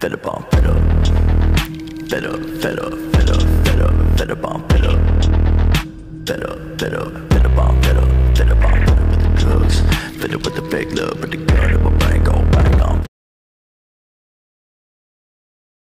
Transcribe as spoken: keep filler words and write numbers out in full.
Fed up on fed up. Fed up, fed up, fed up, fed up, fed up on fed up. Fed up, fed up, fed up on fed up. Fed up on fed up with the drugs. Fed up with the fake love, but the gun in my brain gon' bang on.